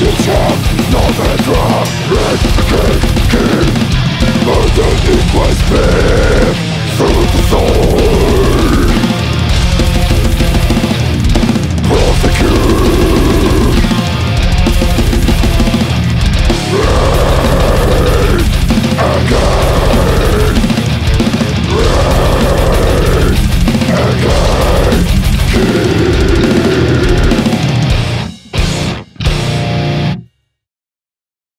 you shall not drown. Red cake, king, murder in my spirit, through the soul.